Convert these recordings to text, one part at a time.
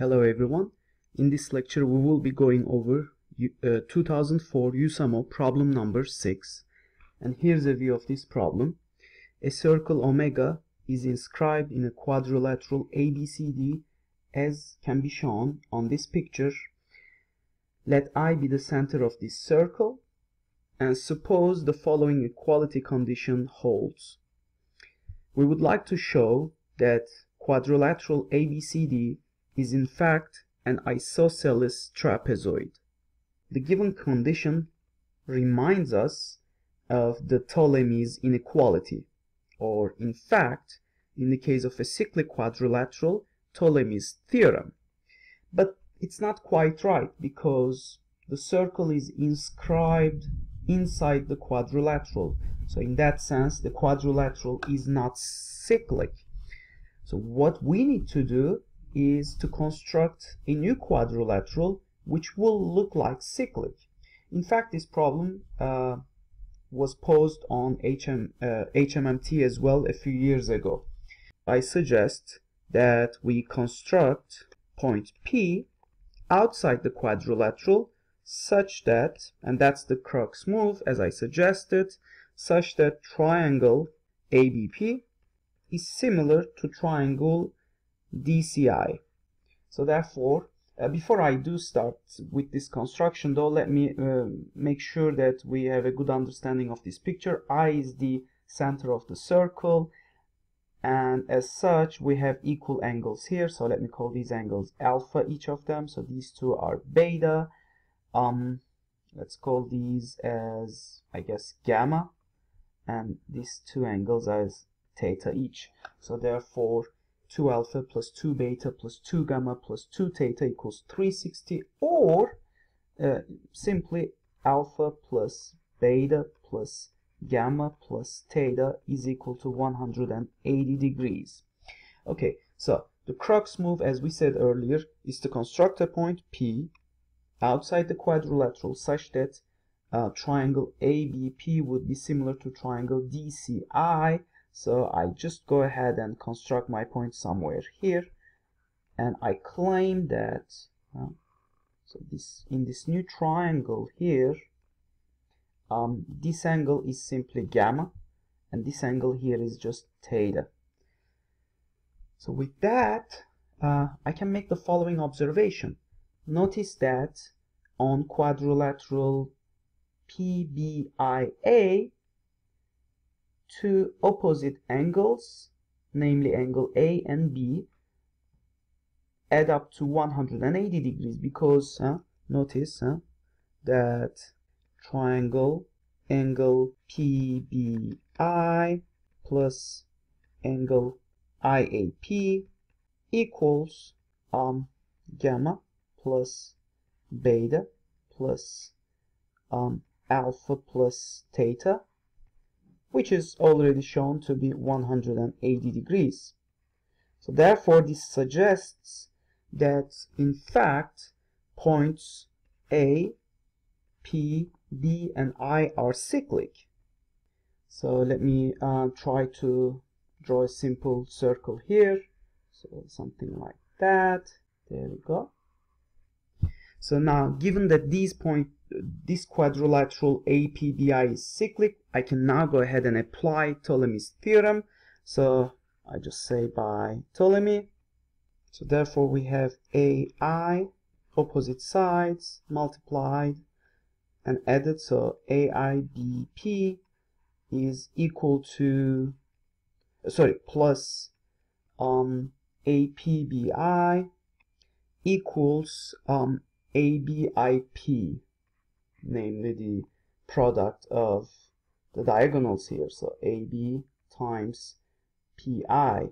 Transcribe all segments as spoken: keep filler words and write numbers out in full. Hello everyone. In this lecture we will be going over uh, two thousand four USAMO problem number six. And here's a view of this problem. A circle omega is inscribed in a quadrilateral A B C D as can be shown on this picture. Let I be the center of this circle, and suppose the following equality condition holds. We would like to show that quadrilateral A B C D is in fact an isosceles trapezoid. The given condition reminds us of the Ptolemy's inequality, or in fact, in the case of a cyclic quadrilateral, Ptolemy's theorem. But it's not quite right, because the circle is inscribed inside the quadrilateral. So in that sense, the quadrilateral is not cyclic. So what we need to do is to construct a new quadrilateral which will look like cyclic. In fact, this problem uh, was posed on H M, uh, H M M T as well a few years ago. I suggest that we construct point P outside the quadrilateral such that, and that's the crux move as I suggested, such that triangle A B P is similar to triangle D C I. So therefore, uh, before I do start with this construction though, let me uh, make sure that we have a good understanding of this picture. I is the center of the circle, and as such we have equal angles here. So let me call these angles alpha, each of them. So these two are beta. Um, let's call these as, I guess, gamma, and these two angles as theta each. So therefore, two alpha plus two beta plus two gamma plus two theta equals three hundred sixty, or uh, simply alpha plus beta plus gamma plus theta is equal to one hundred eighty degrees. Okay, so the crux move, as we said earlier, is to construct a point P outside the quadrilateral such that uh, triangle A B P would be similar to triangle D C I. So I just go ahead and construct my point somewhere here, and I claim that uh, so this in this new triangle here, um, this angle is simply gamma, and this angle here is just theta. So with that, uh, I can make the following observation. Notice that on quadrilateral P B I A, two opposite angles, namely angle A and B, add up to one hundred eighty degrees, because huh, notice huh, that triangle angle P B I plus angle I A P equals um, gamma plus beta plus um, alpha plus theta, which is already shown to be one hundred eighty degrees. So therefore, this suggests that in fact points A, P, B and I are cyclic. So let me uh, try to draw a simple circle here. So something like that. There we go. So now, given that these point, this quadrilateral A P B I is cyclic, I can now go ahead and apply Ptolemy's theorem. So I just say by Ptolemy. So therefore we have A I, opposite sides, multiplied and added. So A I B P is equal to, sorry, plus um, A P B I equals um, A B I P, namely the product of the diagonals here, so A B times P I.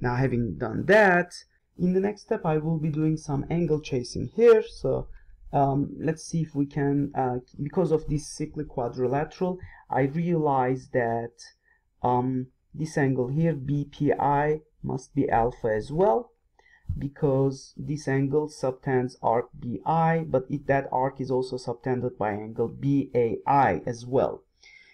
Now, having done that, in the next step I will be doing some angle chasing here. So um, let's see if we can, uh, because of this cyclic quadrilateral, I realize that um, this angle here, B P I, must be alpha as well, because this angle subtends arc B I, but it, that arc is also subtended by angle B A I as well.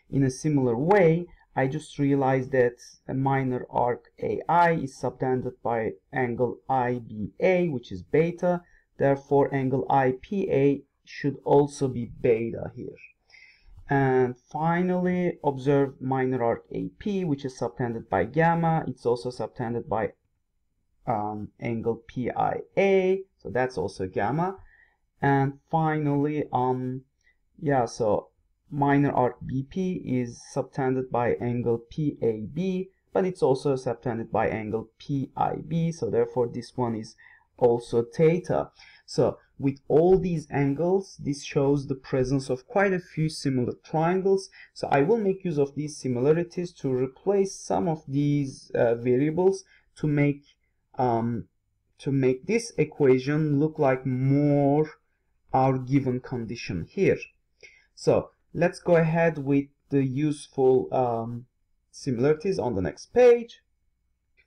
In a similar way, I just realized that a minor arc A I is subtended by angle I B A, which is beta. Therefore, angle I P A should also be beta here. And finally, observe minor arc A P, which is subtended by gamma. It's also subtended by um, angle P I A, so that's also gamma. And finally, um, yeah, so minor arc B P is subtended by angle P A B, but it's also subtended by angle P I B, so therefore this one is also theta. So with all these angles, this shows the presence of quite a few similar triangles. So I will make use of these similarities to replace some of these uh, variables to make um, to make this equation look like more our given condition here. So let's go ahead with the useful um, similarities on the next page.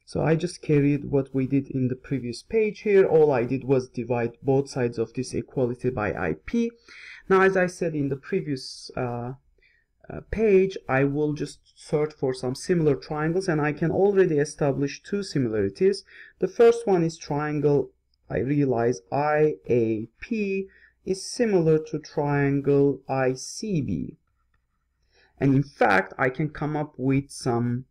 So I just carried what we did in the previous page here. All I did was divide both sides of this equality by I P. Now, as I said in the previous uh, uh, page, I will just search for some similar triangles, and I can already establish two similarities. The first one is triangle, I realize I A P is similar to triangle I C B. And in fact, I can come up with some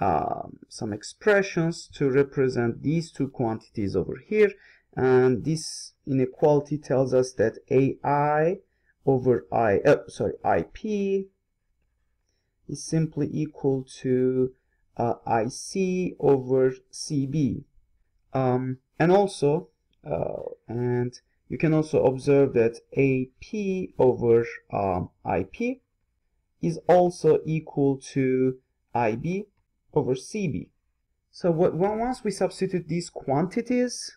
Um, some expressions to represent these two quantities over here, and this inequality tells us that AI over I uh, sorry IP is simply equal to uh, I C over C B, um, and also uh, and you can also observe that A P over um, I P is also equal to I B over C B. So what, once we substitute these quantities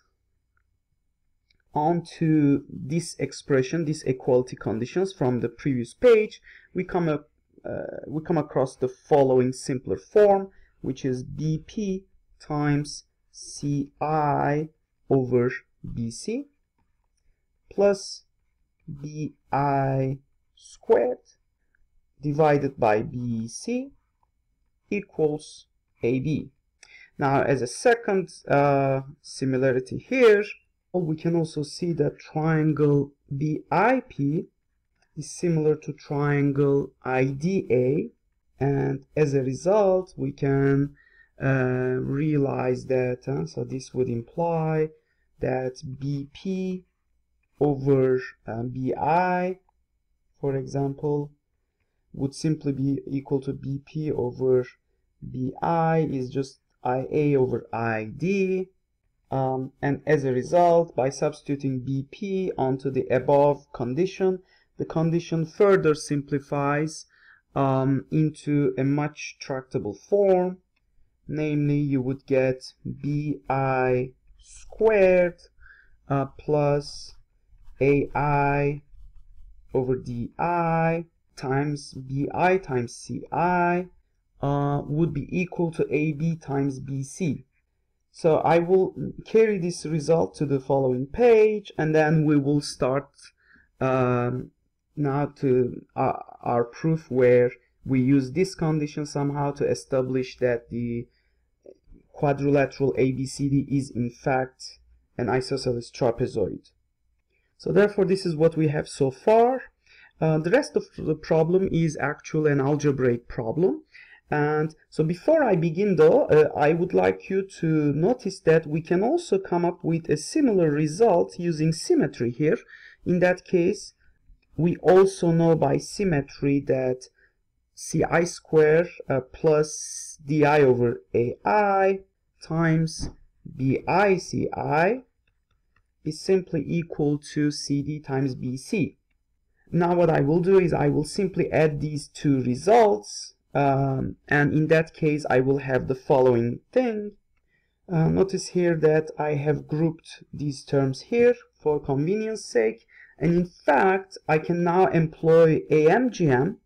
onto this expression, these equality conditions from the previous page, we come up, uh, we come across the following simpler form, which is B P times C I over B C plus B I squared divided by B C equals A B. Now, as a second uh, similarity here, we can also see that triangle B I P is similar to triangle I D A, and as a result, we can uh, realize that, huh? so this would imply that B P over uh, B I, for example, would simply be equal to B P over B I is just I A over I D, um, and as a result, by substituting B P onto the above condition, the condition further simplifies um, into a much tractable form, namely you would get B I squared uh, plus A I over D I times B I times C I uh, would be equal to A B times B C. So I will carry this result to the following page, and then we will start um, now to uh, our proof where we use this condition somehow to establish that the quadrilateral A B C D is in fact an isosceles trapezoid. So therefore, this is what we have so far. Uh, the rest of the problem is actually an algebraic problem. And so before I begin though, uh, I would like you to notice that we can also come up with a similar result using symmetry here. In that case, we also know by symmetry that C I squared uh, plus D I over A I times B I C I is simply equal to C D times B C. Now what I will do is I will simply add these two results, um, and in that case I will have the following thing. Uh, notice here that I have grouped these terms here for convenience sake, and in fact I can now employ A M G M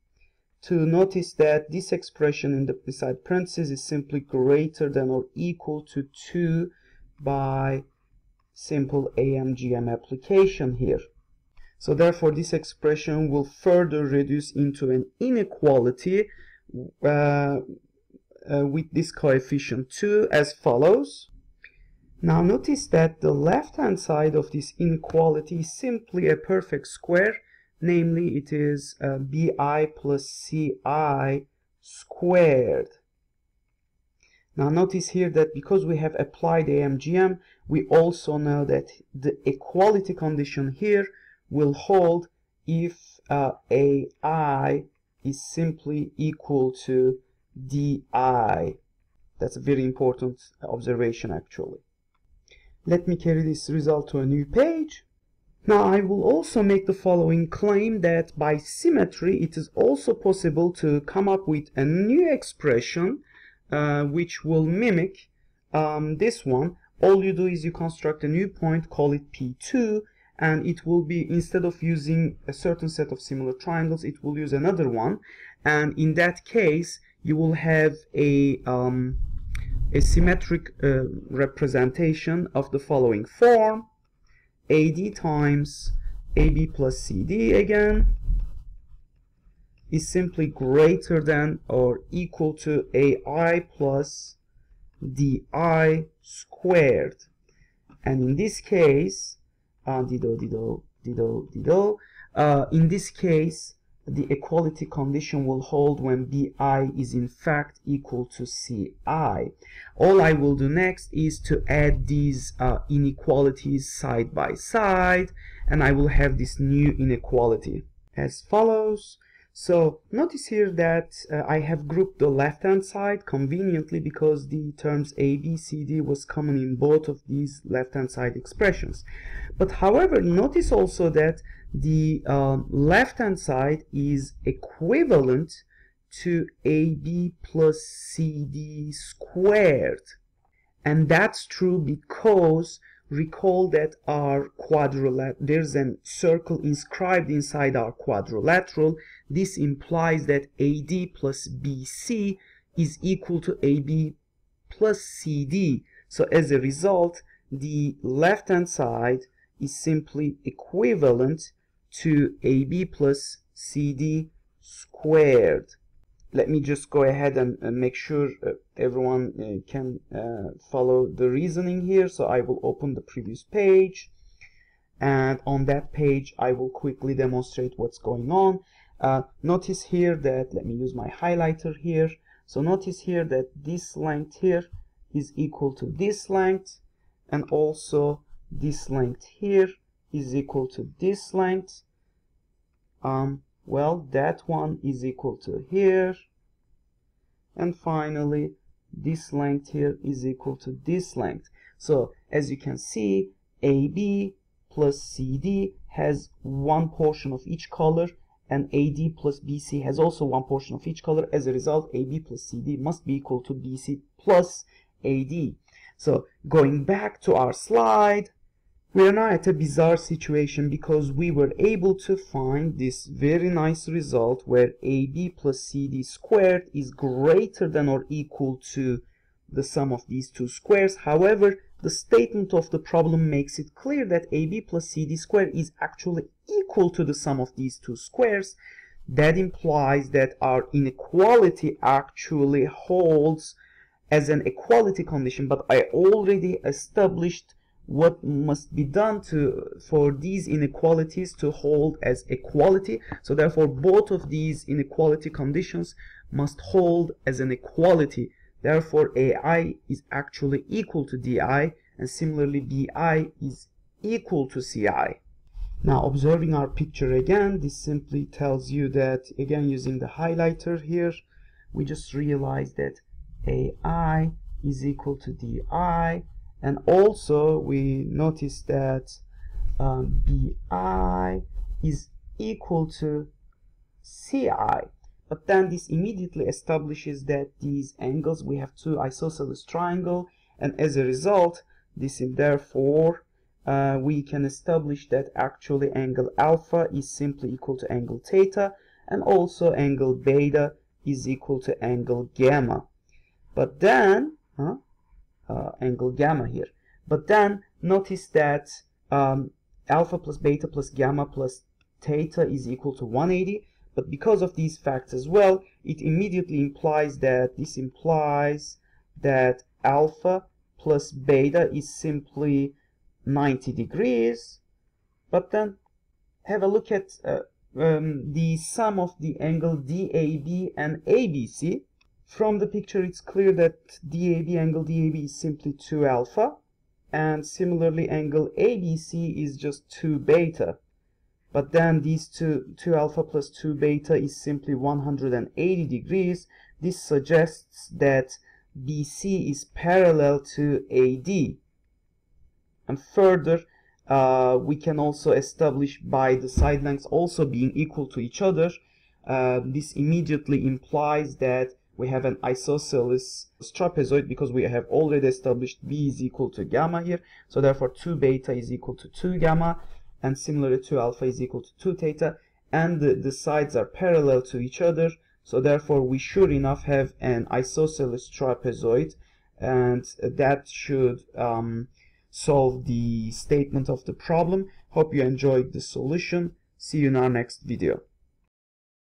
to notice that this expression in the beside parentheses is simply greater than or equal to two by simple A M G M application here. So therefore, this expression will further reduce into an inequality uh, uh, with this coefficient two as follows. Now notice that the left hand side of this inequality is simply a perfect square, namely it is uh, B I plus C I squared. Now notice here that because we have applied A M G M, we also know that the equality condition here will hold if uh, A I is simply equal to D I. That's a very important observation actually. Let me carry this result to a new page. Now I will also make the following claim that by symmetry it is also possible to come up with a new expression uh, which will mimic um, this one. All you do is you construct a new point, call it P two, and it will be, instead of using a certain set of similar triangles, it will use another one, and in that case you will have a um, a symmetric uh, representation of the following form: A D times A B plus C D again is simply greater than or equal to A I plus D I squared. And in this case, uh, dido, dido, dido, dido, uh, in this case, the equality condition will hold when B I is in fact equal to C I. All I will do next is to add these uh, inequalities side by side, and I will have this new inequality as follows. So notice here that uh, I have grouped the left hand side conveniently because the terms A, B, C, D was common in both of these left hand side expressions. But however, notice also that the um, left hand side is equivalent to A B plus C D squared, and that's true because recall that our quadrilateral, there's a circle inscribed inside our quadrilateral. This implies that A D plus B C is equal to A B plus C D. So as a result, the left hand side is simply equivalent to A B plus C D squared. Let me just go ahead and, and make sure uh, everyone uh, can uh, follow the reasoning here. So I will open the previous page, and on that page I will quickly demonstrate what's going on. Uh, notice here that, let me use my highlighter here. So notice here that this length here is equal to this length, and also this length here is equal to this length. Um, well, that one is equal to here, and finally this length here is equal to this length. So as you can see, A B plus C D has one portion of each color, and A D plus B C has also one portion of each color. As a result, A B plus C D must be equal to B C plus A D. So going back to our slide, we are now at a bizarre situation because we were able to find this very nice result where A B plus C D squared is greater than or equal to the sum of these two squares. However, the statement of the problem makes it clear that A B plus C D squared is actually equal to the sum of these two squares. That implies that our inequality actually holds as an equality condition, but I already established what must be done to for these inequalities to hold as equality. So therefore both of these inequality conditions must hold as an equality. Therefore A I is actually equal to D I, and similarly B I is equal to C I. Now observing our picture again, this simply tells you that, again using the highlighter here, we just realized that A I is equal to D I, and also we notice that um, B I is equal to C I. But then this immediately establishes that these angles, we have two isosceles triangles, and as a result, this is therefore uh, we can establish that actually angle alpha is simply equal to angle theta, and also angle beta is equal to angle gamma. But then huh? Uh, angle gamma here. But then notice that um, alpha plus beta plus gamma plus theta is equal to one eighty. But because of these facts as well, it immediately implies that this implies that alpha plus beta is simply ninety degrees. But then have a look at uh, um, the sum of the angle D A B and A B C. From the picture, it's clear that D A B, angle D A B is simply two alpha, and similarly angle A B C is just two beta. But then these two, two alpha plus two beta is simply one hundred eighty degrees. This suggests that B C is parallel to A D. And further, uh, we can also establish by the side lengths also being equal to each other. Uh, this immediately implies that we have an isosceles trapezoid because we have already established B is equal to gamma here. So therefore two beta is equal to two gamma. And similarly two alpha is equal to two theta, and the, the sides are parallel to each other, so therefore we sure enough have an isosceles trapezoid, and that should um, solve the statement of the problem. Hope you enjoyed the solution. See you in our next video.